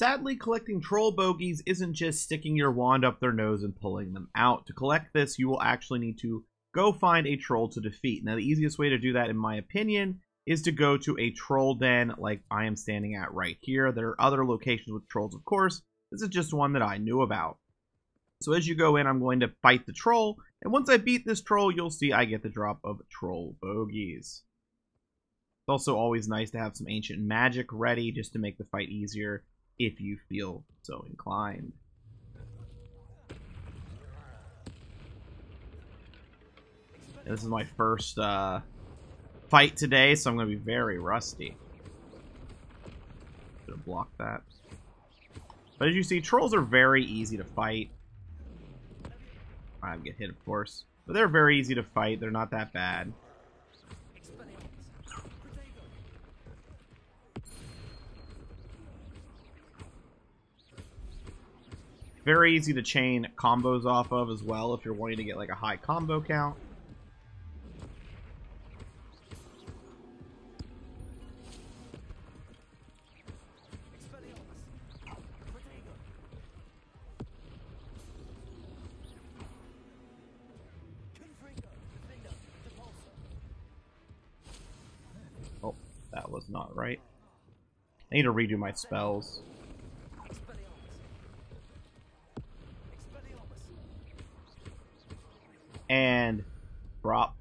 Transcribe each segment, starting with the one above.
Sadly, collecting troll bogeys isn't just sticking your wand up their nose and pulling them out. To collect this, you will actually need to go find a troll to defeat. Now, the easiest way to do that, in my opinion, is to go to a troll den like I am standing at right here. There are other locations with trolls, of course. This is just one that I knew about. So as you go in, I'm going to fight the troll. And once I beat this troll, you'll see I get the drop of troll bogeys. It's also always nice to have some ancient magic ready just to make the fight easier if you feel so inclined. And this is my first fight today, so I'm going to be very rusty. Should have blocked that. But as you see, trolls are very easy to fight. I get hit, of course. But they're very easy to fight. They're not that bad. Very easy to chain combos off of as well if you're wanting to get like a high combo count. Oh, that was not right. I need to redo my spells. And drop.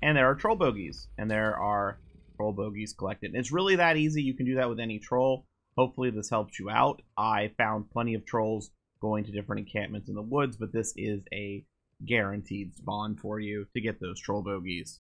And there are troll bogeys. And there are troll bogeys collected. And it's really that easy. You can do that with any troll. Hopefully this helps you out. I found plenty of trolls going to different encampments in the woods, but this is a guaranteed spawn for you to get those troll bogeys.